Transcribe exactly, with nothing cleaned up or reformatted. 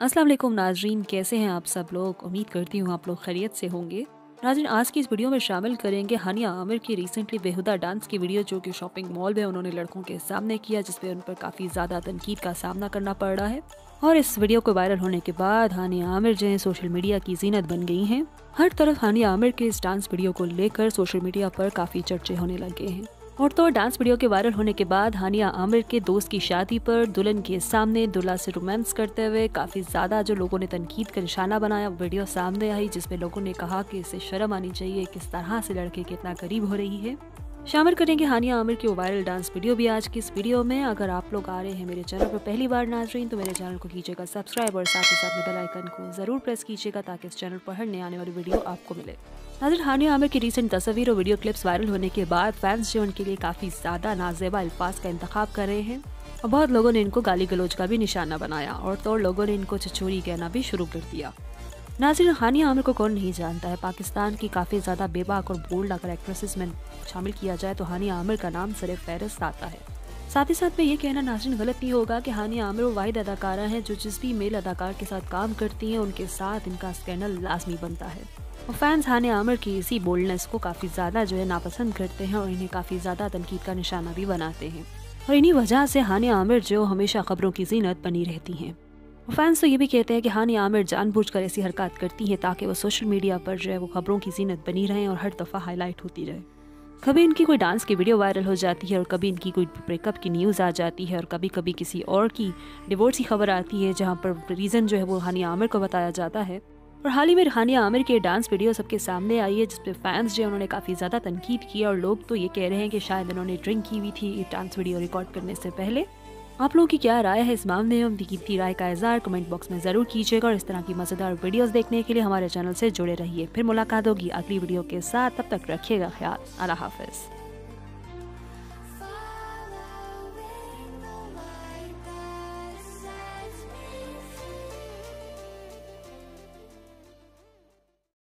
अस्सलाम वालेकुम नाजरीन, कैसे हैं आप सब लोग। उम्मीद करती हूँ आप लोग खैरियत से होंगे। नाजरीन, आज की इस वीडियो में शामिल करेंगे हानिया आमिर की रिसेंटली बेहुदा डांस की वीडियो जो कि शॉपिंग मॉल में उन्होंने लड़कों के सामने किया, जिसपे उन पर काफ़ी ज़्यादा तनकीद का सामना करना पड़ रहा है। और इस वीडियो को वायरल होने के बाद हानिया आमिर जो है सोशल मीडिया की जीनत बन गई हैं। हर तरफ हानिया आमिर के इस डांस वीडियो को लेकर सोशल मीडिया पर काफ़ी चर्चे होने लगे हैं। और तो डांस वीडियो के वायरल होने के बाद हानिया आमिर के दोस्त की शादी पर दुल्हन के सामने दूल्हा से रोमांस करते हुए काफ़ी ज़्यादा जो लोगों ने तनकीद का निशाना बनाया वीडियो सामने आई, जिसमें लोगों ने कहा कि इसे शर्म आनी चाहिए, किस तरह से लड़के के इतना करीब हो रही है। शामिल करेंगे हानिया आमिर की वायरल डांस वीडियो भी आज की इस वीडियो में। अगर आप लोग आ रहे हैं मेरे चैनल पर पहली बार नाजरीन, तो मेरे चैनल को कीजिएगा सब्सक्राइब और साथ ही साथ में बेल आइकन को जरूर प्रेस कीजिएगा ताकि इस चैनल पर हर नए आने वाली वीडियो आपको मिले। नाजरीन, हानिया आमिर की रिसेंट तस्वीर और वीडियो क्लिप्स वायरल होने के बाद फैंस जो उनके लिए काफ़ी ज़्यादा नाजेबा अल्फाज का इंतखाब कर रहे हैं और बहुत लोगों ने इनको गाली गलौज का भी निशाना बनाया और तो लोगों ने इनको छछोरी कहना भी शुरू कर दिया। नाज़रीन, हानिया आमिर को कौन नहीं जानता है। पाकिस्तान की काफ़ी ज़्यादा बेबाक और बोल्ड अगर एक्ट्रेसेस में शामिल किया जाए तो हानिया आमिर का नाम सर फहरिस्त आता है। साथ ही साथ में ये कहना नाज़रीन गलत नहीं होगा कि हानिया आमिर वो वाहिद अदाकारा हैं जो जिस भी मेल अदाकार के साथ काम करती हैं उनके साथ इनका स्कैंडल लाजमी बनता है। और फैंस हानिया आमिर की इसी बोल्डनेस को काफ़ी ज़्यादा जो है नापसंद करते हैं और इन्हें काफ़ी ज़्यादा तनकीद का निशाना भी बनाते हैं। और इन्हीं वजह से हानिया आमिर जो हमेशा खबरों की जीनत बनी रहती हैं। फैंस तो ये भी कहते हैं कि हानिया आमिर जानबूझकर ऐसी हरकत करती है ताकि वो सोशल मीडिया पर जो है वो खबरों की जीनत बनी रहे और हर दफ़ा हाईलाइट होती रहे। कभी इनकी कोई डांस की वीडियो वायरल हो जाती है और कभी इनकी कोई ब्रेकअप की न्यूज़ आ जाती है और कभी कभी किसी और की डिवोर्स की खबर आती है, जहाँ पर रीज़न जो है वो हानिया आमिर को बताया जाता है। और हाल ही में हानिया आमिर की डांस वीडियो सबके सामने आई है, जिसपे फैंस जो है उन्होंने काफ़ी ज़्यादा तनकीद की और लोग तो ये कह रहे हैं कि शायद उन्होंने ड्रिंक की हुई थी डांस वीडियो रिकॉर्ड करने से पहले। आप लोगों की क्या राय है इस मामले में, उनकी कीमती राय का इज़हार कमेंट बॉक्स में ज़रूर कीजिएगा। और इस तरह की मज़ेदार वीडियोस देखने के लिए हमारे चैनल से जुड़े रहिए। फिर मुलाकात होगी अगली वीडियो के साथ, तब तक रखिएगा ख्याल। अल्लाह हाफ़िज़।